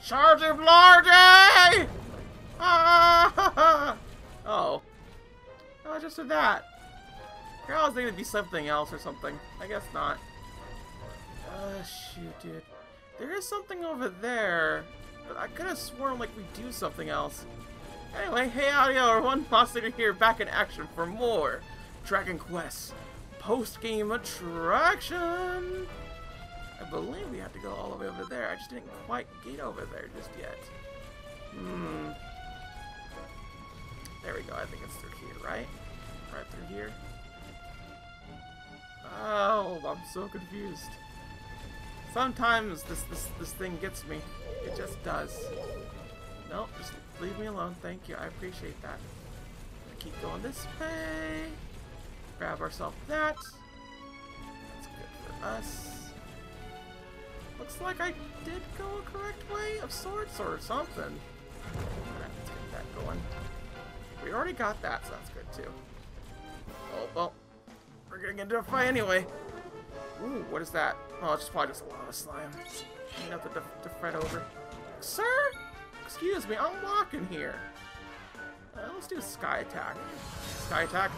Sergeant Blargy! Ah! Oh. Oh, I just did that. I was thinking it'd be something else or something. I guess not. Oh, shoot, dude. There is something over there, but I could have sworn like we do something else. Anyway, hey audio, or one boss leader here back in action for more Dragon Quest post-game attraction. I believe we have to go all the way over there. I just didn't quite get over there just yet. Hmm. There we go. I think it's through here, right? Right through here. Oh, I'm so confused. Sometimes this thing gets me. It just does. Nope, just leave me alone. Thank you. I appreciate that. I keep going this way. Grab ourselves that. That's good for us. Looks like I did go a correct way of sorts or something. Alright, let's get that going. We already got that, so that's good too. Oh, well. We're gonna get into a fight anyway. Ooh, what is that? Oh, it's probably just a lot of slime. Ain't nothing to fret over. Sir? Excuse me, I'm walking here. Let's do a sky attack. Sky attack.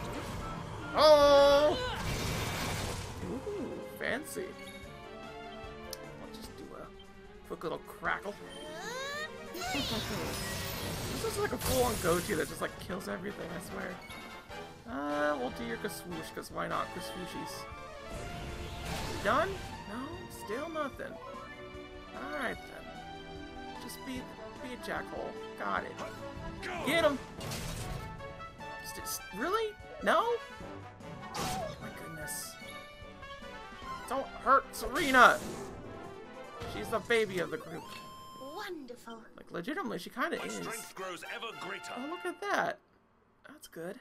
Oh! Ooh, fancy. I'll just do a quick little crackle. This is like a full-on goatee that just like kills everything, I swear. We'll do your Kaswoosh, because why not? Kaswooshies. Done? No, still nothing. Alright then. Just be a jackhole. Got it. Go. Get him! Really? No? Oh my goodness. Don't hurt Serena! She's the baby of the group. Wonderful. Like, legitimately, she kind of is. Strength grows ever greater. Oh, look at that. That's good.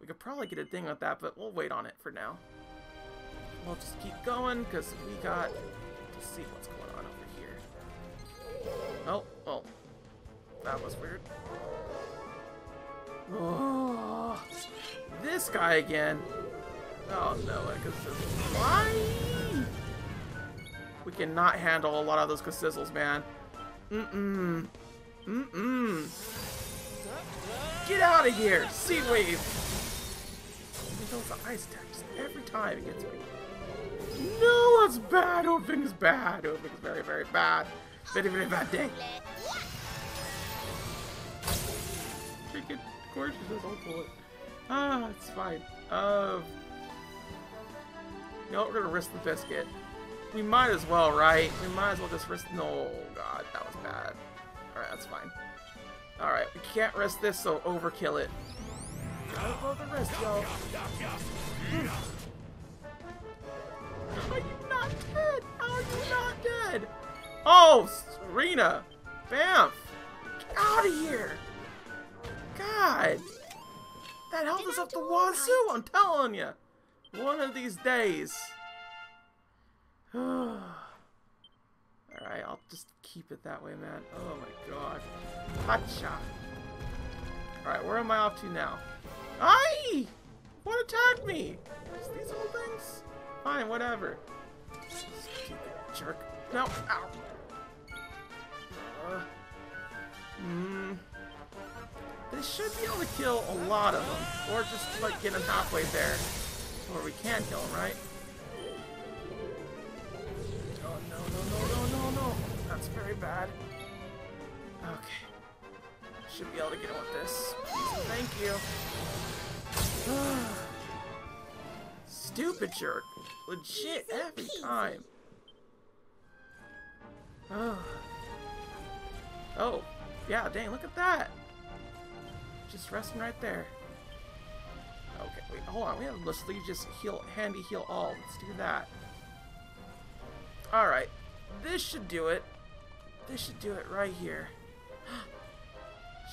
We could probably get a thing with that, but we'll wait on it for now. We'll just keep going, because we got to see what's going on over here. Oh, well. That was weird. Oh, this guy again. Oh, no. Why? We cannot handle a lot of those Kassizzles, man. Mm-mm. Get out of here! Sea wave! He goes to ice attacks every time he gets me. No, that's bad! Opening's bad! Opening's very, very bad. Very, very bad day. Freaking, of course she does, I'll pull it. Ah, it's fine. No, we're gonna risk the biscuit. We might as well, right? We might as well just risk. No, God, that was bad. Alright, that's fine. Alright, we can't risk this, so overkill it. Gotta blow the wrist, yo. How are you not dead? How are you not dead? Oh, Serena! Bamf! Get out of here! God! That held us up the wazoo, I'm telling you! One of these days. Alright, I'll just keep it that way, man. Oh my god. Hotshot. Alright, where am I off to now? Aye! What attacked me? Just these little things? Fine, whatever. Stupid jerk. No! Ow! They should be able to kill a lot of them. Or just, like, get them halfway there. Or we can kill them, right? Oh, no. That's very bad. Okay. Should be able to get him with this. Thank you. Stupid jerk. Legit every time. Oh. Yeah, dang, look at that. Just resting right there. Okay, wait, hold on. We have to literally just heal, handy heal all. Let's do that. Alright, this should do it. This should do it right here.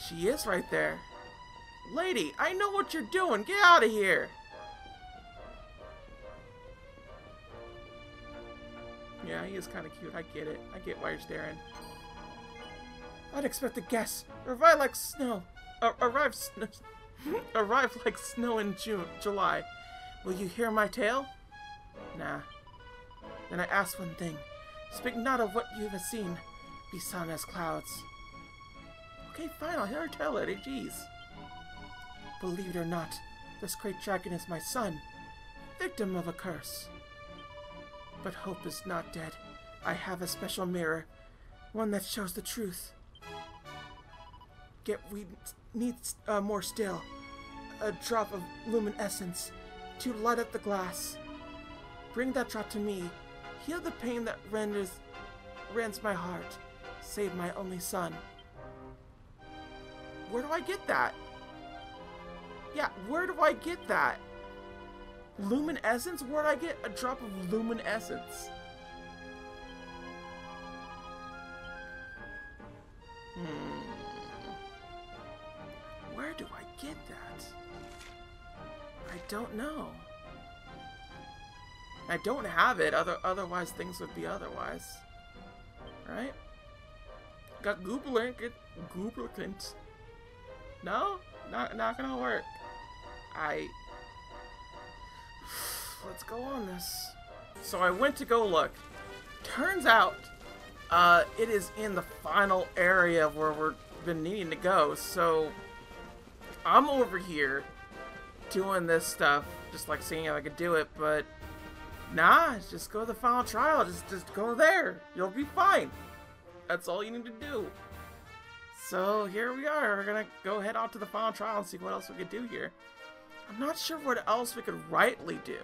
She is right there. Lady, I know what you're doing. Get out of here. Yeah, he is kind of cute. I get it. I get why you're staring. Unexpected guess. Arrive like snow. Arrive like snow in July. Will you hear my tale? Nah. Then I ask one thing. Speak not of what you have seen, be sun as clouds. Okay, fine, I'll hear her tell it, jeez. Believe it or not, this great dragon is my son, victim of a curse. But hope is not dead. I have a special mirror, one that shows the truth. We need more still. A drop of Lumen Essence to light up the glass. Bring that drop to me. Heal the pain that rends my heart. Save my only son. Where do I get that? Yeah, where do I get that? Lumen Essence? Where do I get a drop of Lumen Essence? Where do I get that? I don't know. I don't have it, otherwise things would be otherwise. Right? Got gooblicant. No? Not gonna work. Let's go on this. So I went to go look. Turns out, it is in the final area where we've been needing to go, so I'm over here doing this stuff, just like seeing if I could do it, but nah, just go to the final trial, just go there, you'll be fine. That's all you need to do. So here we are, we're gonna go head out to the final trial and see what else we could do here. I'm not sure what else we could rightly do.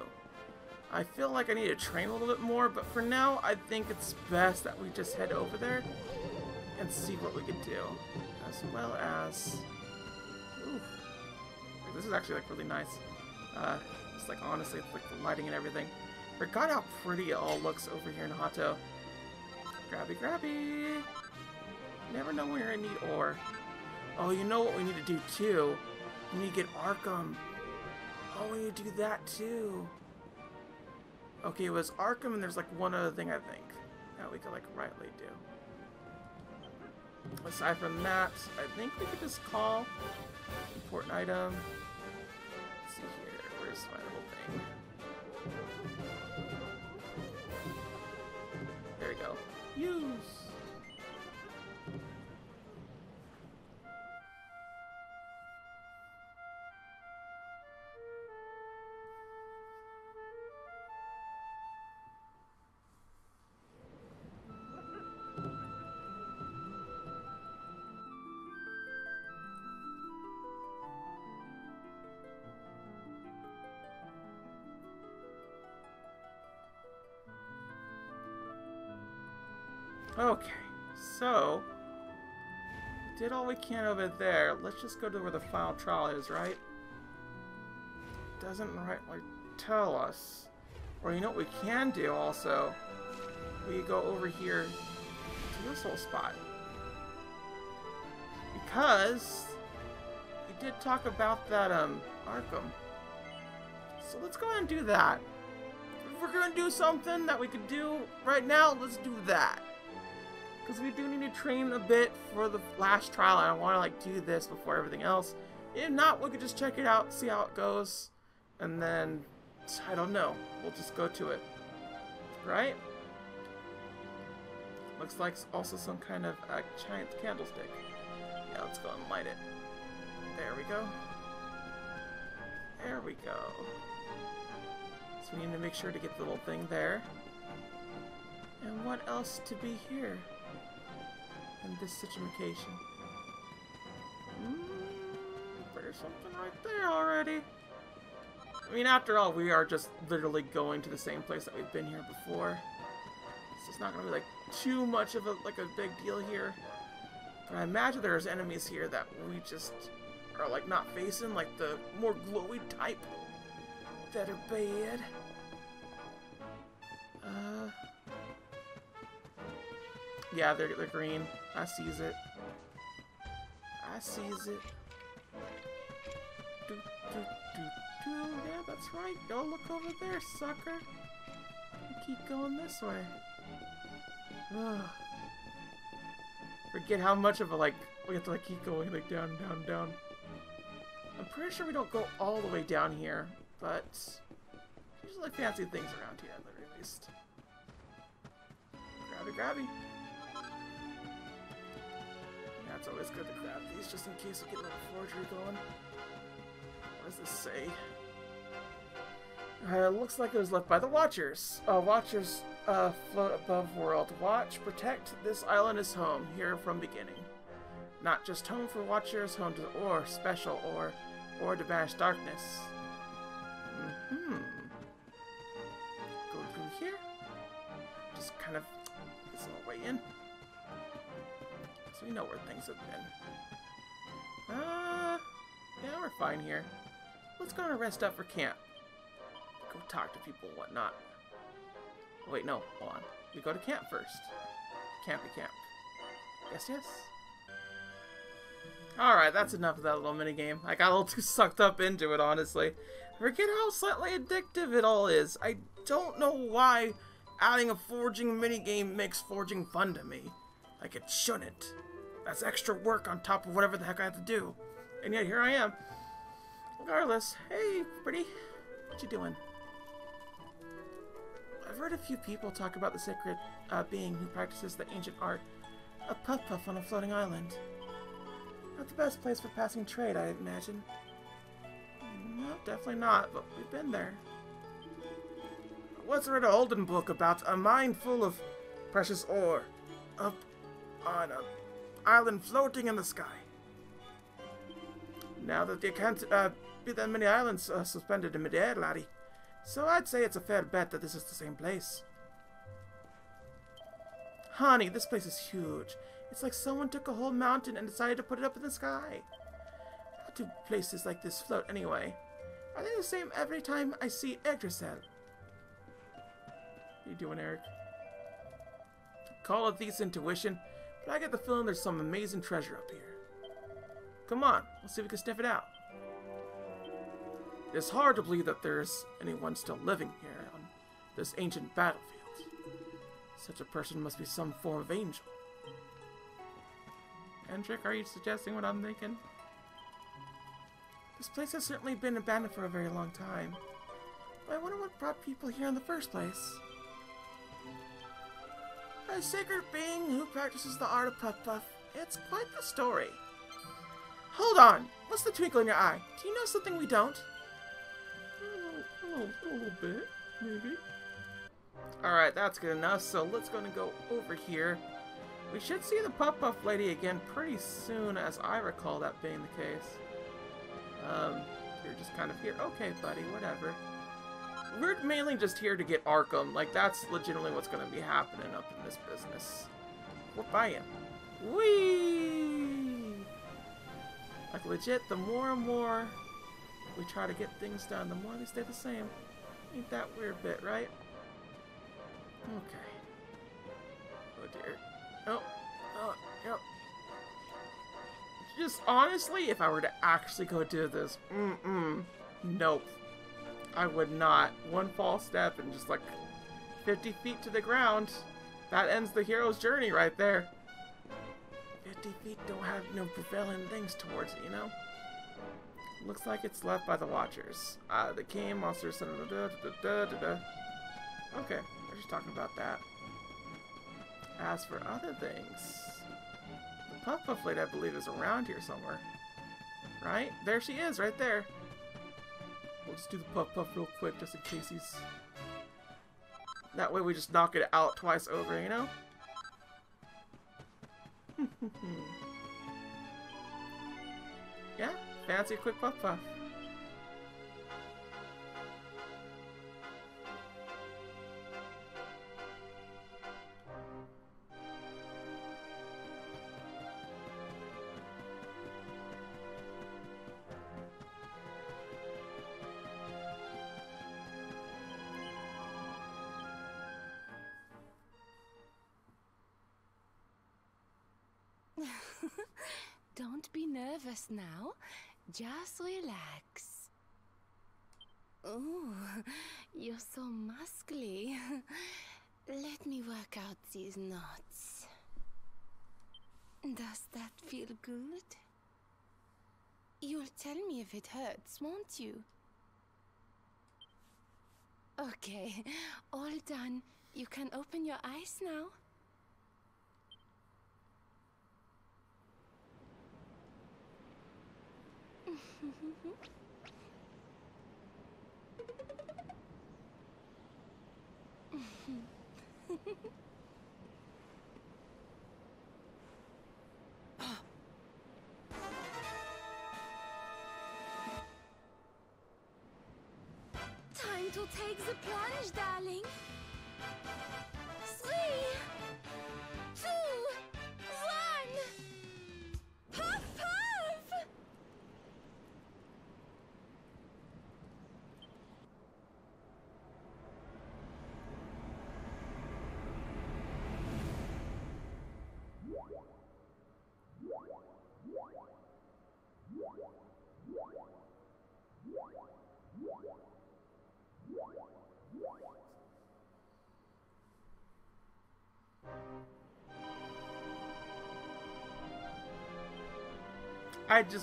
I feel like I need to train a little bit more, but for now, I think it's best that we just head over there and see what we can do, as well as... Ooh. This is actually like really nice. It's like honestly, it's like the lighting and everything. Forgot how pretty it all looks over here in Hotto. Grabby. Never know when you're in need ore. Oh, you know what we need to do too? We need to get Arkham. Oh, we need to do that too. Okay, it was Arkham, and there's like one other thing I think that we could like rightly do. Aside from that, I think we could just call important item. Let's see here, where's my whole thing? There we go. Use. Okay, so did all we can over there. Let's just go to where the final trial is, right? Doesn't rightly tell us. Or you know what we can do also? We go over here to this whole spot. Because we did talk about that Arkham. So let's go ahead and do that. If we're gonna do something that we could do right now, let's do that. Because we do need to train a bit for the last trial, and I want to like do this before everything else. If not, we could just check it out, see how it goes, and then I don't know. We'll just go to it, right? Looks like also some kind of giant candlestick. Yeah, let's go and light it. There we go. There we go. So we need to make sure to get the little thing there. And what else to be here? In this situation. There's something right there already. I mean, after all, we are just literally going to the same place that we've been here before. So it's not gonna be like too much of a big deal here. But I imagine there's enemies here that we just are like not facing, like the more glowy type that are bad. Yeah, they're green. I sees it. I sees it. Do. Yeah, that's right. Go look over there, sucker. You keep going this way. Ugh. Forget how much of a like we have to like keep going like down. I'm pretty sure we don't go all the way down here, but there's like fancy things around here at the very least. Grabby. it's always good to grab these just in case we get that forgery going. What does this say? Looks like it was left by the Watchers. Watchers float above world. Watch, protect, this island is home, here from beginning. Not just home for Watchers, home to or special or to banish darkness. Go through here. Just kind of get some way in. So we know where things have been. Yeah, we're fine here. Let's go and rest up for camp. Go talk to people and whatnot. Oh, wait, no, hold on. We go to camp first. Campy camp. Yes, yes. Alright, that's enough of that little minigame. I got a little too sucked up into it, honestly. Forget how slightly addictive it all is. I don't know why adding a forging minigame makes forging fun to me. Like, it shouldn't. That's extra work on top of whatever the heck I have to do. And yet, here I am. Regardless, hey, pretty. What you doing? I've heard a few people talk about the sacred being who practices the ancient art of Puff Puff on a floating island. Not the best place for passing trade, I imagine. No, definitely not, but we've been there. Once I read an olden book about a mine full of precious ore up on an island floating in the sky. Now that there can't be that many islands suspended in midair, laddie, so I'd say it's a fair bet that this is the same place. Honey, this place is huge. It's like someone took a whole mountain and decided to put it up in the sky. How do places like this float anyway? Are they the same every time I see Eggdrasel? What are you doing, Eric? Call it these intuition, but I get the feeling there's some amazing treasure up here. Come on, let's see if we can sniff it out. It's hard to believe that there's anyone still living here on this ancient battlefield. Such a person must be some form of angel. Hendrik, are you suggesting what I'm thinking? This place has certainly been abandoned for a very long time. But I wonder what brought people here in the first place. A sacred being who practices the art of Puff Puff. It's quite the story. Hold on! What's the twinkle in your eye? Do you know something we don't? A little bit, maybe. Alright, that's good enough, so let's go over here. We should see the Puff Puff lady again pretty soon, as I recall that being the case. You're just kind of here. Okay, buddy, whatever. We're mainly just here to get Arkham. Like, that's legitimately what's going to be happening up in this business. We're buying. Whee! Like, legit, the more and more we try to get things done, the more they stay the same. Ain't that weird bit, right? Okay. Oh, dear. Oh, yep. Just honestly, if I were to actually go do this, nope. I would not. One false step and just like 50 feet to the ground. That ends the hero's journey right there. 50 feet don't have no prevailing things towards it, you know? Looks like it's left by the Watchers. The King, monsters, Okay, we're just talking about that. As for other things, the Puff Puff Lady, I believe, is around here somewhere. Right? There she is, right there. We'll just do the Puff Puff real quick, just in case he's... That way we just knock it out twice over, you know? Yeah, fancy a quick Puff Puff. Don't be nervous now. Just relax. Oh, you're so muscly. Let me work out these knots. Does that feel good? You'll tell me if it hurts, won't you? Okay, all done. You can open your eyes now. Time to take the plunge, darling. 3, 2, 1. Puff, puff!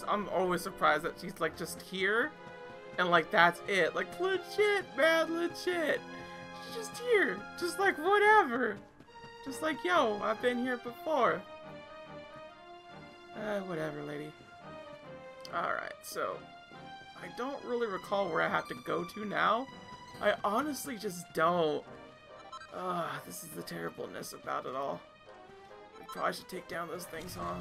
I'm always surprised that she's like just here and like that's it. Like legit, man, legit. She's just here. Just like whatever. Just like, yo, I've been here before. Whatever, lady. Alright, so I don't really recall where I have to go to now. I honestly just don't. This is the terribleness about it all. We probably should take down those things, huh?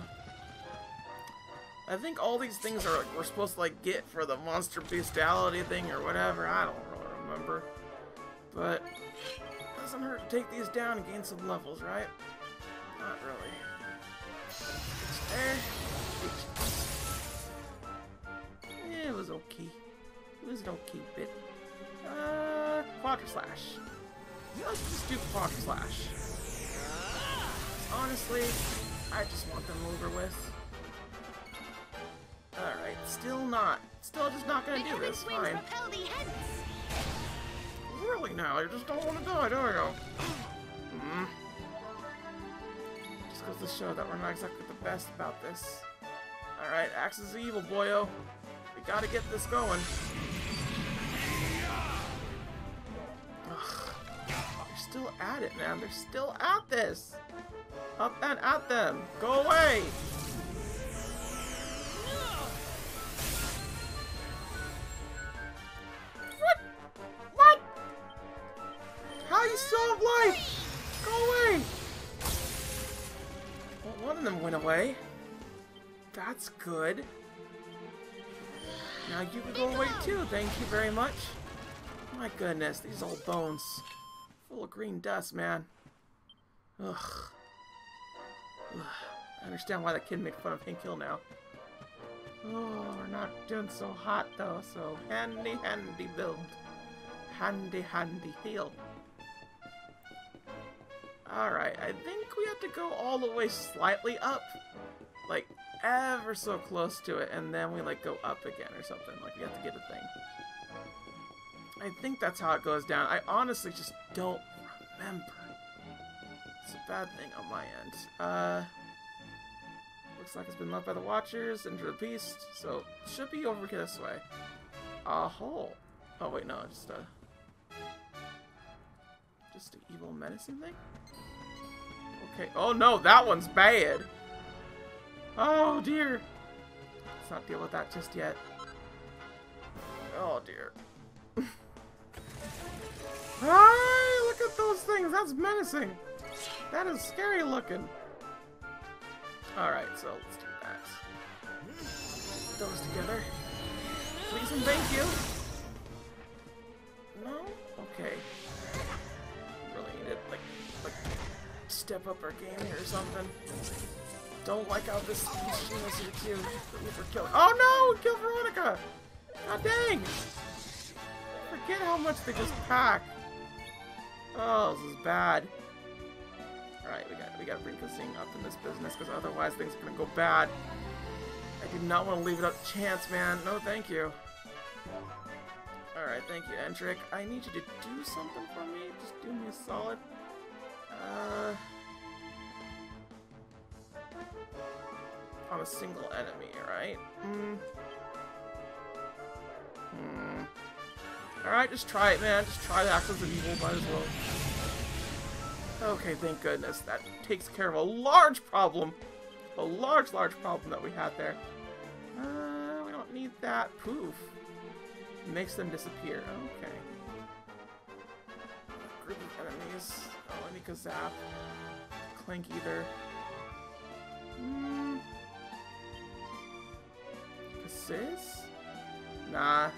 I think all these things are like, we're supposed to like get for the monster bestiality thing or whatever. I don't really remember. But it doesn't hurt to take these down and gain some levels, right? Not really. There. It was okay. It was an okay bit. Quadra Slash. Let's just do Quadra Slash. Honestly, I just want them over with. Alright, still just not gonna do this, fine. Really now, I just don't want to die, there we go. Just goes to show that we're not exactly the best about this. Alright, Axe is evil, boyo. We gotta get this going. Ugh. They're still at it, man, they're still at this! Up and at them! Go away! You still have life! Go away! Well, one of them went away. That's good. Now you can go away too, thank you very much. My goodness, these old bones. Full of green dust, man. Ugh. I understand why that kid made fun of Hank Hill now. Oh, we're not doing so hot though, so handy, handy build. Handy, handy heal. Alright, I think we have to go all the way slightly up, like ever so close to it, and then we like go up again or something, like we have to get a thing. I think that's how it goes down. I honestly just don't remember. It's a bad thing on my end. Looks like it's been left by the Watchers, into the beast, so it should be over here this way. A hole. Oh wait, no, just an evil menacing thing? Okay. Oh no, that one's bad. Oh dear. Let's not deal with that just yet. Oh dear. Hey, look at those things. That's menacing. That is scary looking. Alright, so let's do that. Put those together. Please and thank you. No? Okay. Step up our game here or something. Don't like how this machine is here too. Oh no! Kill Veronica! God dang! Forget how much they just pack. Oh, this is bad. Alright, we got Rinka-Sing up in this business because otherwise things are gonna go bad. I do not want to leave it up to chance, man. No thank you. Alright, thank you, Hendrik. I need you to do something for me. Just do me a solid. On a single enemy, right? Alright, just try it, man. Just try the Axis of Evil, might as well. Okay, thank goodness. That takes care of a large problem. A large problem that we had there. We don't need that. Poof. Makes them disappear. Okay. Group of enemies. Don't let me gazap. Clank either. Assist? Nah.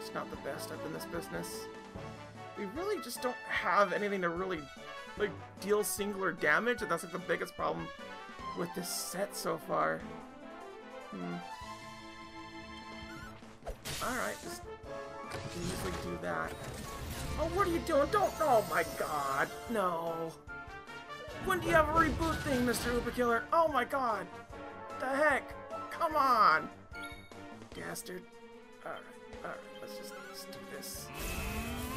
It's not the best up in this business. We really just don't have anything to really, like, deal singular damage, and that's like the biggest problem with this set so far. Alright, just easily do that. Oh, what are you doing? Don't! Oh my god! No! When do you have a reboot thing, Mr. Uber Killer? Oh my god! The heck! Come on! Dastard. Alright, let's just do this.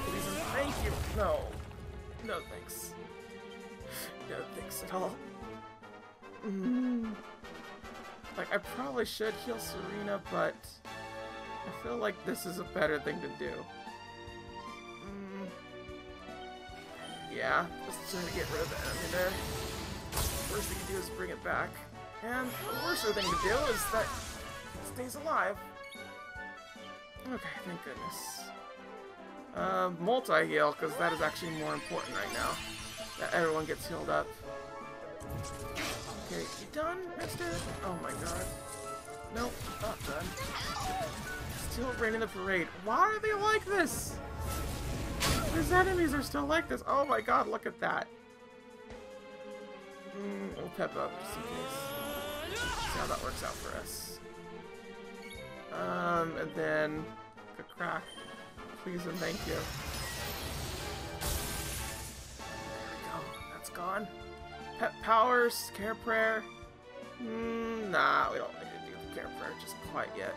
Please and thank you! No. No thanks. No thanks at all. Like, I probably should heal Serena, but I feel like this is a better thing to do. Yeah, let's try to get rid of the enemy there. Worst thing to do is bring it back. And the worst thing to do is that it stays alive. Okay, thank goodness. Multi-heal, because that is actually more important right now. That everyone gets healed up. Okay, you done, mister? Oh my god. Nope, not done. Still raining the parade. Why are they like this? These enemies are still like this. Oh my god, look at that. We'll pep up just in case. See how that works out for us. And then good crack. Please and thank you. There we go. That's gone. Pet powers, care prayer. Nah, we don't need to do the care prayer just quite yet.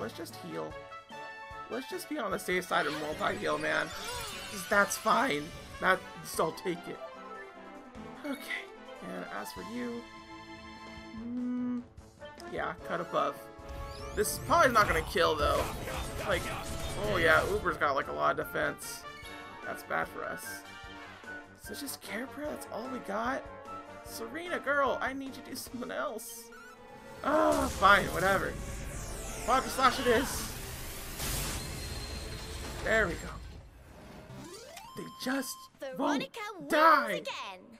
Let's just heal. Let's just be on the safe side of multi-heal, man. That's fine. That's, I'll take it. Okay. And as for you... yeah, cut above. This is probably not gonna kill, though. Like, oh yeah, Uber's got like a lot of defense. That's bad for us. So just care prayer, that's all we got? Serena, girl, I need you to do something else. Oh, fine, whatever. Quadra Slash it is. There we go. They just Veronica won't die. Again.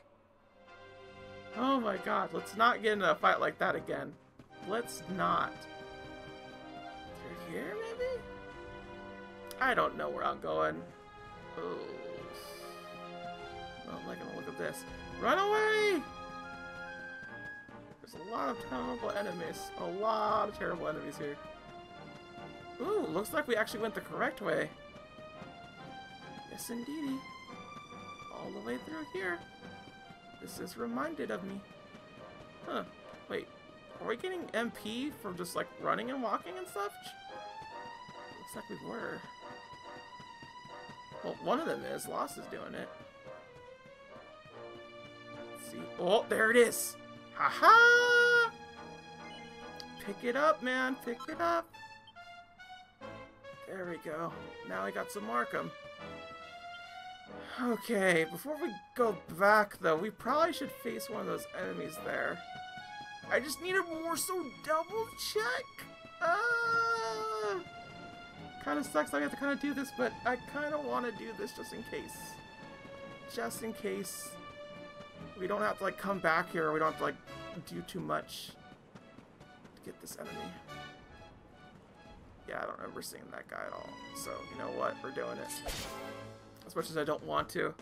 Oh my god, let's not get into a fight like that again. Let's not. Through here, maybe? I don't know where I'm going. Oh. I'm not gonna look at this. Run away! There's a lot of terrible enemies. A lot of terrible enemies here. Ooh, looks like we actually went the correct way. Yes, indeedy. All the way through here. This is reminded of me. Huh. Wait. Are we getting MP for just, like, running and walking and stuff? Looks like we were. Well, one of them is. Lost is doing it. Let's see. Oh, there it is! Ha-ha! Pick it up, man. Pick it up. There we go. Now I got some Arkham. Okay, before we go back, though, we probably should face one of those enemies there. I just need to more so double check. Kind of sucks that I have to kind of do this, but I kind of want to do this just in case. Just in case we don't have to, like, come back here, or we don't have to, like, do too much to get this enemy. Yeah, I don't remember seeing that guy at all. So, you know what? We're doing it. As much as I don't want to.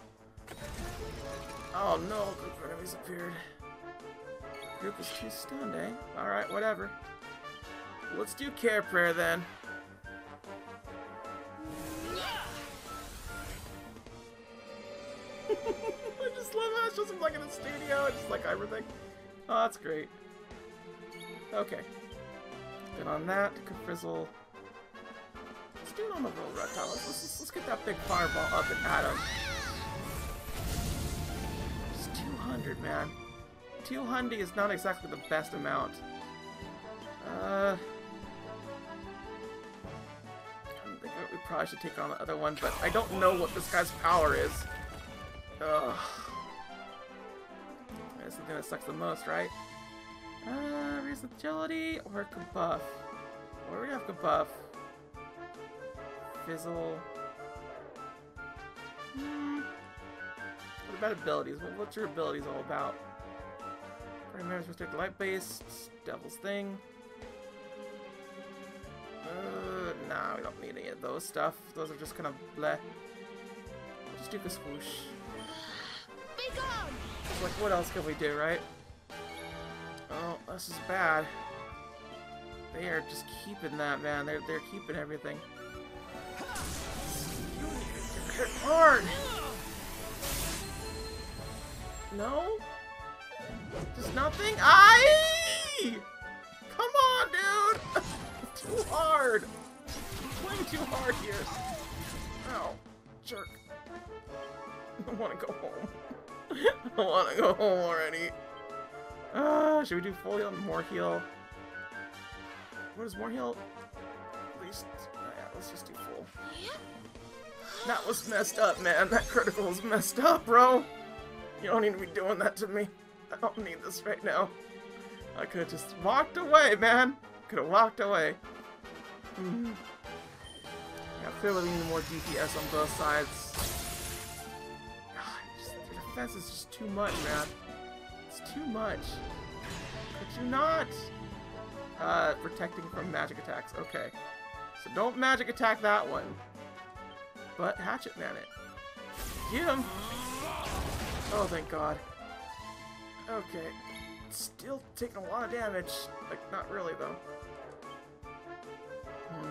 Oh no, group of enemies appeared. Group is too stunned, eh? Alright, whatever. Let's do care prayer then. I just love how it's just like in a studio, it's just like everything. Oh, that's great. Okay. Good on that. Frizzle. Let's do it on the roll reptile. Let's get that big fireball up and at him. It's 200, man. 200 is not exactly the best amount. I think we probably should take on the other one, but I don't know what this guy's power is. Ugh. That's the thing that sucks the most, right? Recent agility or Kabuff. Well, we have Kabuff. Fizzle. What about abilities? What's your abilities all about? Primaries restrict light base. Devil's thing. Nah, we don't need any of those stuff. Those are just kind of bleh. Just do the swoosh. Be gone! It's like, what else can we do, right? Oh, this is bad. They are just keeping that, man. They're keeping everything. Hit hard! No? Just nothing? Aye! Come on, dude! Too hard! I'm playing too hard here. Ow. Jerk. I want to go home. I want to go home already. Should we do full heal and more heal? What is more heal? At least, yeah, let's just do full. That was messed up, man. That critical was messed up, bro. You don't need to be doing that to me. I don't need this right now. I could have just walked away, man. Could have walked away. Yeah, clearly we need more DPS on both sides. God, the defense is just too much, man. It's too much. Could you not? Protecting from magic attacks. Okay. So don't magic attack that one. But hatchet man it. Get him! Oh, thank God. Okay. Still taking a lot of damage. Like, not really, though. I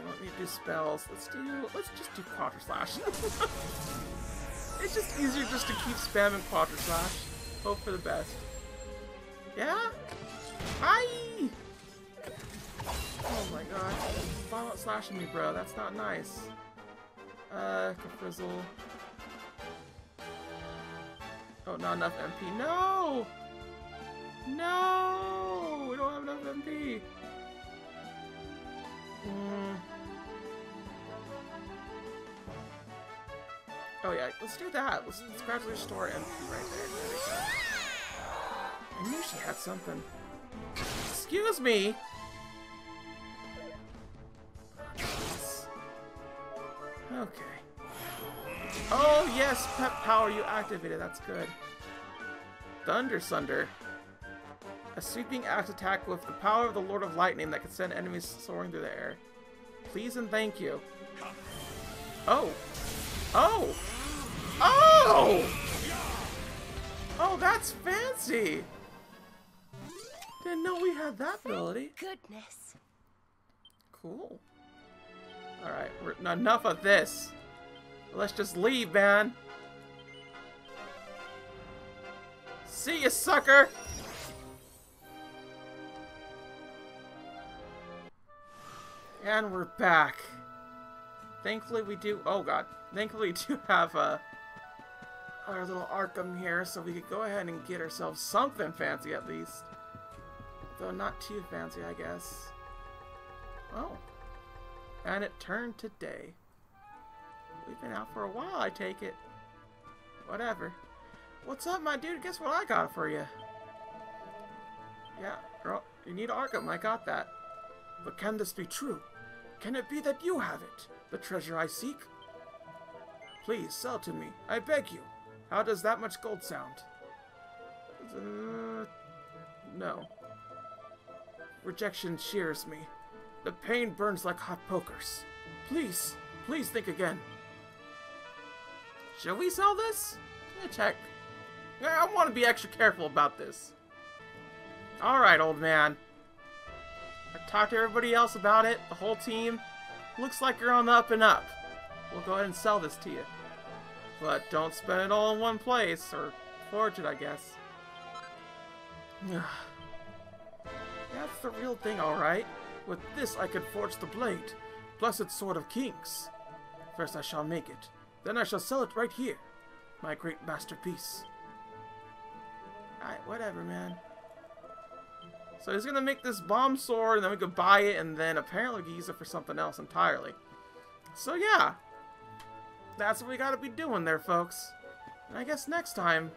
don't need to do spells. Let's just do Quadra Slash. It's just easier just to keep spamming Quadra Slash. Hope for the best. Yeah? Aye! Oh my God. Violent slashing me, bro. That's not nice. Frizzle. Oh, not enough MP. No! No! We don't have enough MP. Oh yeah, let's do that. Let's gradually restore MP right there. I knew she had something. Excuse me! Okay. Oh yes, pep power you activated, that's good. Thunder Sunder. A sweeping axe attack with the power of the Lord of Lightning that can send enemies soaring through the air. Please and thank you. Oh! Oh! Oh! Oh, that's fancy! Didn't know we had that ability. Goodness. Cool. Alright, enough of this. Let's just leave, man. See ya, sucker! And we're back. Thankfully we do, oh God. Thankfully we do have our little Arkham here, so we could go ahead and get ourselves something fancy at least. Though not too fancy, I guess. Oh. And it turned today. We've been out for a while, I take it. Whatever. What's up, my dude? Guess what I got for you? Yeah, girl, you need Arkham, I got that. But can this be true? Can it be that you have it? The treasure I seek? Please, sell to me. I beg you. How does that much gold sound? No. Rejection shears me. The pain burns like hot pokers. Please, please think again. Shall we sell this? Check. I want to be extra careful about this. Alright, old man. I talked to everybody else about it, the whole team. Looks like you're on the up and up. We'll go ahead and sell this to you. But don't spend it all in one place, or forge it, I guess. That's the real thing, alright. With this I can forge the blade, blessed sword of kings. First I shall make it, then I shall sell it right here. My great masterpiece. Alright, whatever, man. So he's gonna make this bomb sword, and then we could buy it, and then apparently we could use it for something else entirely. So yeah, that's what we gotta be doing there, folks. And I guess next time,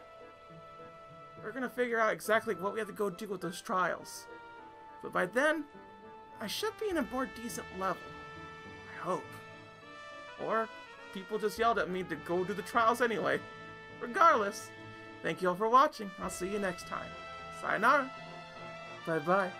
We're going to figure out exactly what we have to go do with those trials. But by then, I should be in a more decent level. I hope. Or people just yelled at me to go do the trials anyway. Regardless, thank you all for watching. I'll see you next time. Sayonara. Bye-bye.